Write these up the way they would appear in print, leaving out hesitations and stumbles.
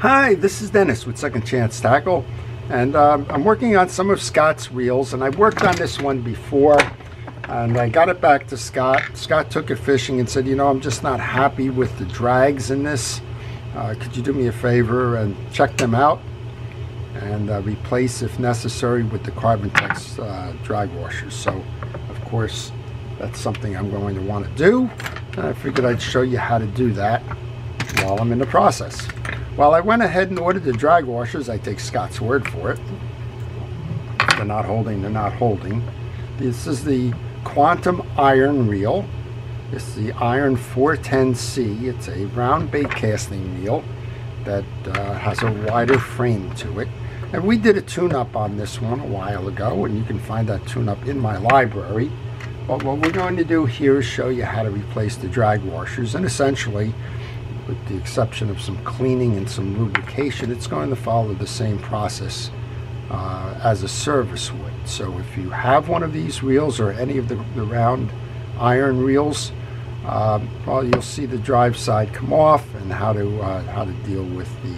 Hi, this is Dennis with Second Chance Tackle, and I'm working on some of Scott's reels, and I worked on this one before, and I got it back to Scott. Scott took it fishing and said, you know, I'm just not happy with the drags in this. Could you do me a favor and check them out and replace, if necessary, with the Carbontex drag washers? So, of course, that's something I'm going to want to do, and I figured I'd show you how to do that while I'm in the process. Well, I went ahead and ordered the drag washers. I take Scott's word for it. If they're not holding, they're not holding. This is the Quantum Iron reel. This is the Iron 410C. It's a round bait casting reel that has a wider frame to it. And we did a tune-up on this one a while ago, and you can find that tune-up in my library. But what we're going to do here is show you how to replace the drag washers, and essentially, with the exception of some cleaning and some lubrication, it's going to follow the same process as a service would. So if you have one of these reels or any of the round iron reels, well, you'll see the drive side come off and how to deal with the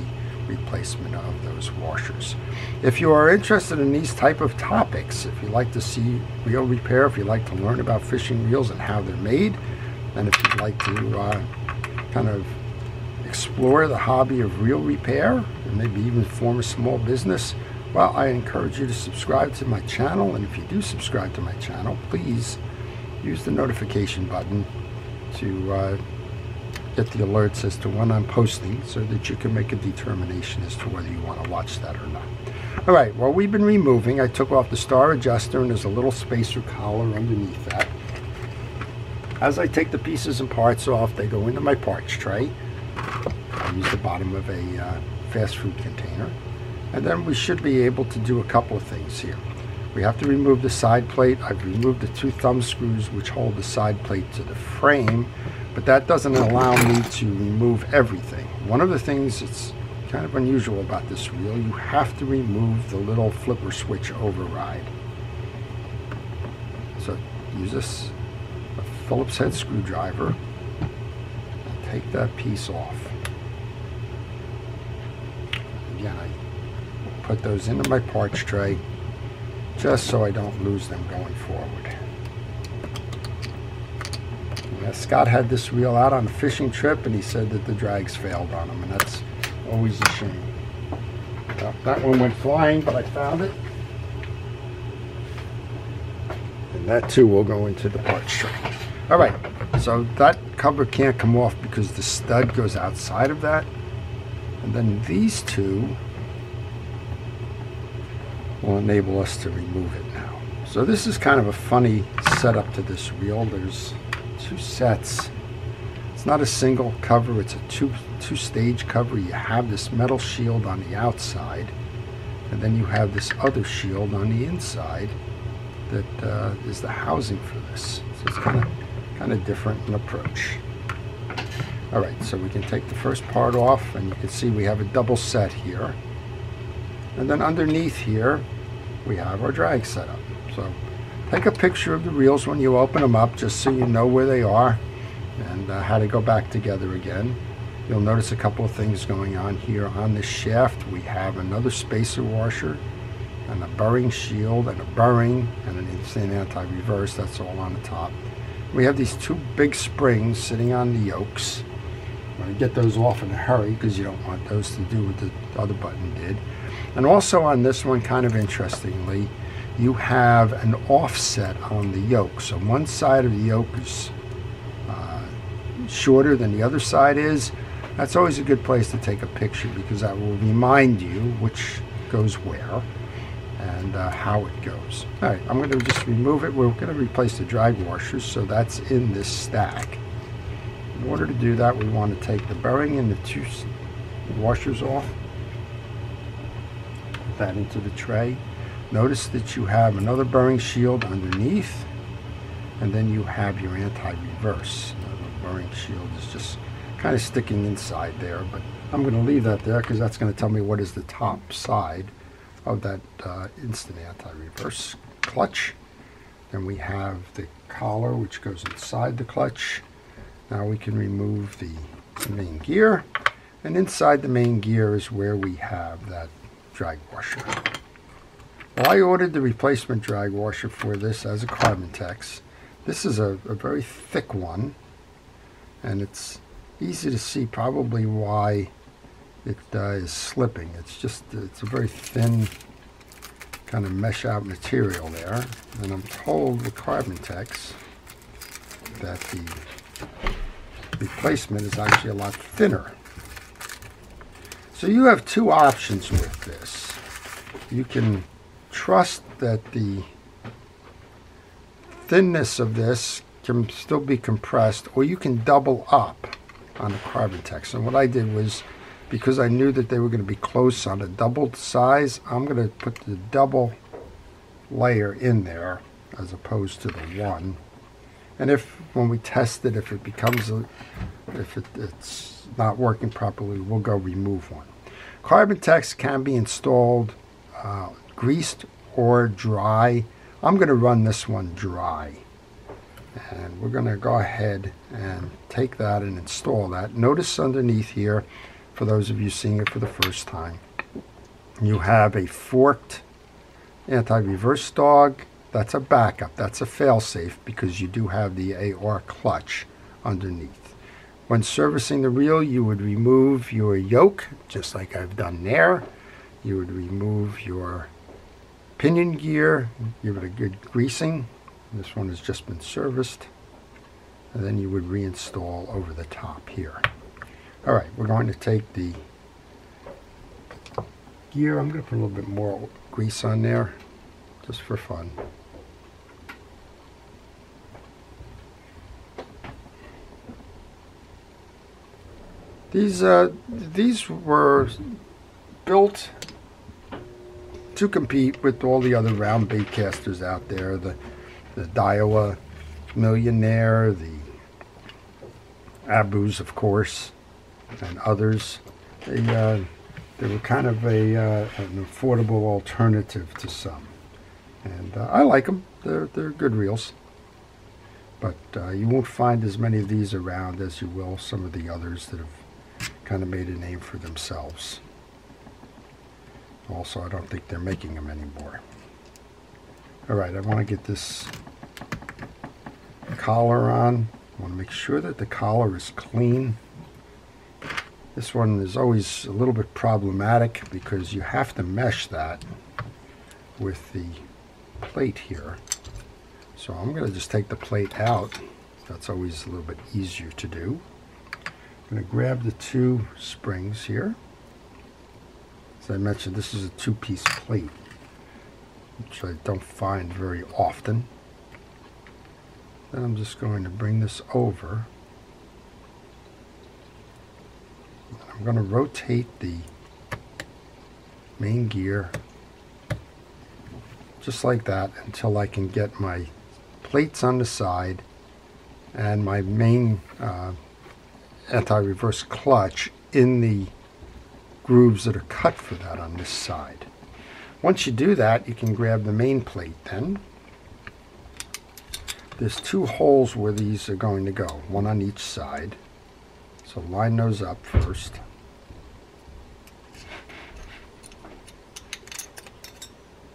replacement of those washers. If you are interested in these type of topics, if you like to see reel repair, if you like to learn about fishing reels and how they're made, and if you'd like to kind of explore the hobby of reel repair and maybe even form a small business, well, I encourage you to subscribe to my channel. And if you do subscribe to my channel, please use the notification button to get the alerts as to when I'm posting, so that you can make a determination as to whether you want to watch that or not. All right, well, we've been removing. I took off the star adjuster, and there's a little spacer collar underneath that. As I take the pieces and parts off, they go into my parts tray. I use the bottom of a fast food container. And then we should be able to do a couple of things here. We have to remove the side plate. I've removed the two thumb screws which hold the side plate to the frame, but that doesn't allow me to remove everything. One of the things that's kind of unusual about this reel, you have to remove the little flipper switch override. So use this Phillips head screwdriver and take that piece off. Again, I put those into my parts tray just so I don't lose them going forward. Now, Scott had this reel out on a fishing trip, and he said that the drags failed on him, and that's always a shame. Well, that one went flying, but I found it. And that too will go into the parts tray. All right, so that cover can't come off because the stud goes outside of that. And then these two will enable us to remove it now. So this is kind of a funny setup to this reel. There's two sets. It's not a single cover, it's a two-stage cover. You have this metal shield on the outside, and then you have this other shield on the inside that is the housing for this. So it's kind of different an approach. All right, so we can take the first part off, and you can see we have a double set here. And then underneath here, we have our drag setup. So take a picture of the reels when you open them up, just so you know where they are and how to go back together again. You'll notice a couple of things going on here. On this shaft, we have another spacer washer and a burring shield and a burring and an instant anti-reverse. That's all on the top. We have these two big springs sitting on the yokes. I'm going to get those off in a hurry because you don't want those to do what the other button did. And also on this one, kind of interestingly, you have an offset on the yoke. So one side of the yoke is shorter than the other side is. That's always a good place to take a picture, because that will remind you which goes where and how it goes. All right, I'm going to just remove it. We're going to replace the drag washers, so that's in this stack. In order to do that, we want to take the bearing and the two washers off. Put that into the tray. Notice that you have another bearing shield underneath, and then you have your anti-reverse. The bearing shield is just kind of sticking inside there, but I'm going to leave that there because that's going to tell me what is the top side of that instant anti-reverse clutch. Then we have the collar which goes inside the clutch. Now we can remove the main gear, And inside the main gear is where we have that drag washer. Well, I ordered the replacement drag washer for this as a Carbontex. This is a very thick one, and it's easy to see probably why it is slipping. It's a very thin kind of mesh out material there, and I'm told with Carbontex that the replacement is actually a lot thinner. So you have two options with this. You can trust that the thinness of this can still be compressed, or you can double up on the Carbontex. And what I did was, because I knew that they were going to be close on a doubled size, I'm going to put the double layer in there as opposed to the one. And if, when we test it, if it becomes if it's not working properly, we'll go remove one. Carbontex can be installed greased or dry. I'm going to run this one dry, and we're going to go ahead and take that and install that. Notice underneath here, for those of you seeing it for the first time, you have a forked anti-reverse dog. That's a backup, that's a fail-safe, because you do have the AR clutch underneath. When servicing the reel, you would remove your yoke, just like I've done there. You would remove your pinion gear, give it a good greasing. This one has just been serviced. And then you would reinstall over the top here. All right, we're going to take the gear. I'm going to put a little bit more grease on there, just for fun. These were built to compete with all the other round bait casters out there, the Daiwa Millionaire, the Abus, of course, and others. They were kind of an affordable alternative to some, and I like them. They're good reels, but you won't find as many of these around as you will some of the others that have kind of made a name for themselves. Also, I don't think they're making them anymore. All right, I want to get this collar on. I want to make sure that the collar is clean. This one is always a little bit problematic because you have to mesh that with the plate here. So I'm going to just take the plate out. That's always a little bit easier to do. I'm going to grab the two springs here. As I mentioned, this is a two-piece plate, which I don't find very often. Then I'm just going to bring this over. I'm going to rotate the main gear just like that until I can get my plates on the side and my main anti-reverse clutch in the grooves that are cut for that on this side. Once you do that, you can grab the main plate then. There's two holes where these are going to go, one on each side. So line those up first.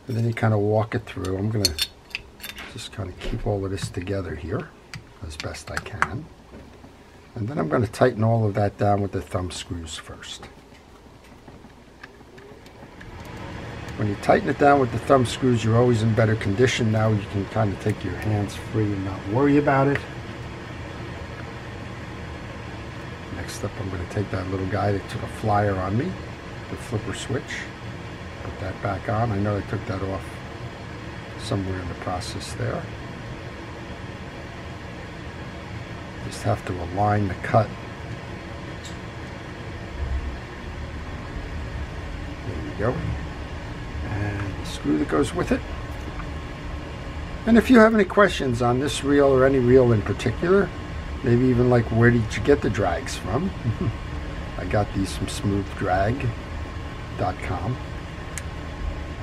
And then you kind of walk it through. I'm going to just kind of keep all of this together here as best I can. And then I'm going to tighten all of that down with the thumb screws first. When you tighten it down with the thumb screws, you're always in better condition. Now you can kind of take your hands free and not worry about it. Next up, I'm going to take that little guy that took a flyer on me, the flipper switch, put that back on. I know I took that off somewhere in the process there. Just have to align the cut. There we go. And the screw that goes with it. And if you have any questions on this reel or any reel in particular, maybe even like where did you get the drags from? I got these from smoothdrag.com.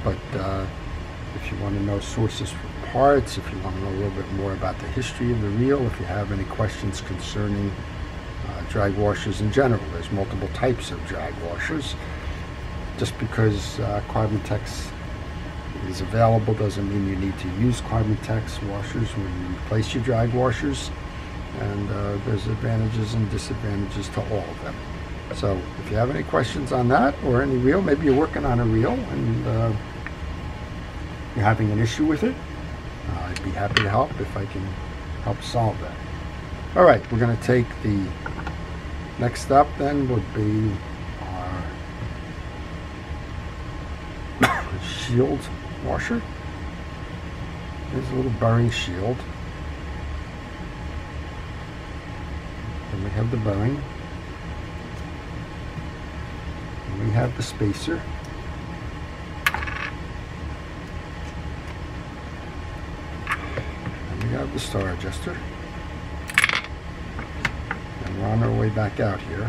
But if you want to know sources for parts, if you want to know a little bit more about the history of the reel, if you have any questions concerning drag washers in general. There's multiple types of drag washers. Just because Carbontex is available doesn't mean you need to use Carbontex washers when you replace your drag washers. And there's advantages and disadvantages to all of them. So if you have any questions on that or any reel, maybe you're working on a reel and you're having an issue with it, I'd be happy to help if I can help solve that. All right, we're going to take the next step then would be our shield washer. There's a little bearing shield. And we have the bearing. And we have the spacer. And we have the star adjuster. And we're on our way back out here.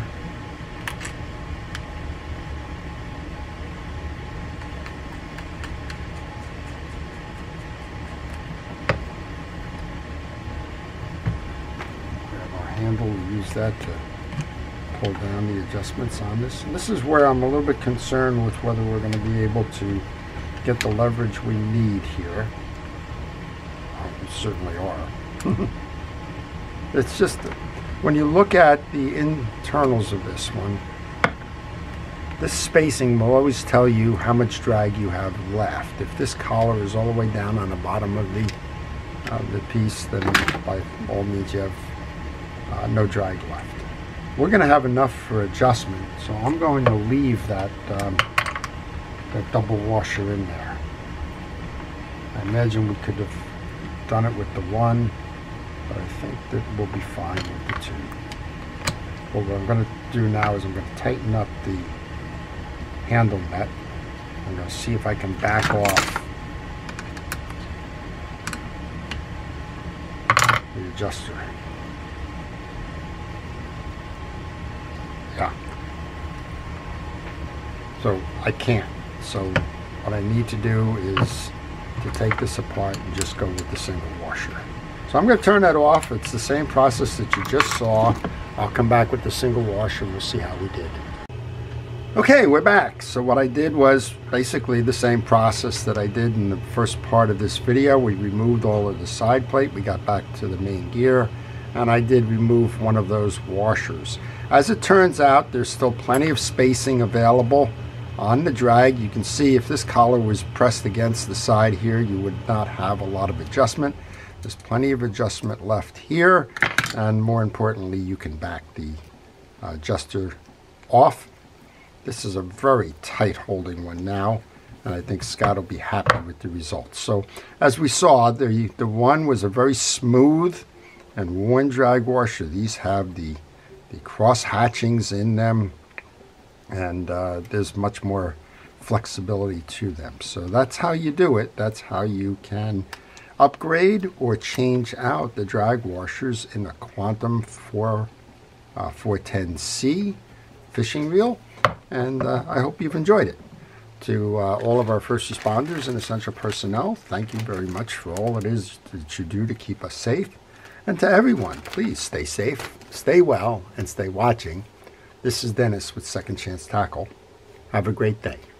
Use that to pull down the adjustments on this. And this is where I'm a little bit concerned with whether we're going to be able to get the leverage we need here. We certainly are. It's just when you look at the internals of this one, this spacing will always tell you how much drag you have left. If this collar is all the way down on the bottom of the piece, then by all means you have no drag left. We're going to have enough for adjustment, so I'm going to leave that that double washer in there. I imagine we could have done it with the one, but I think that we'll be fine with the two. But what I'm going to do now is I'm going to tighten up the handle nut. I'm going to see if I can back off the adjuster. Yeah. So I can't. So what I need to do is to take this apart and just go with the single washer. So I'm going to turn that off. It's the same process that you just saw. I'll come back with the single washer and we'll see how we did. Okay, we're back. So what I did was basically the same process that I did in the first part of this video. We removed all of the side plate. We got back to the main gear. And I did remove one of those washers. As it turns out, there's still plenty of spacing available on the drag. You can see if this collar was pressed against the side here, you would not have a lot of adjustment. There's plenty of adjustment left here. And more importantly, you can back the adjuster off. This is a very tight holding one now. And I think Scott will be happy with the results. So as we saw, the one was a very smooth and one drag washer. These have the cross hatchings in them, and there's much more flexibility to them. So that's how you do it. That's how you can upgrade or change out the drag washers in the Quantum 410C fishing reel. And I hope you've enjoyed it. To all of our first responders and essential personnel, thank you very much for all it is that you do to keep us safe. And to everyone, please stay safe, stay well, and stay watching. This is Dennis with Second Chance Tackle. Have a great day.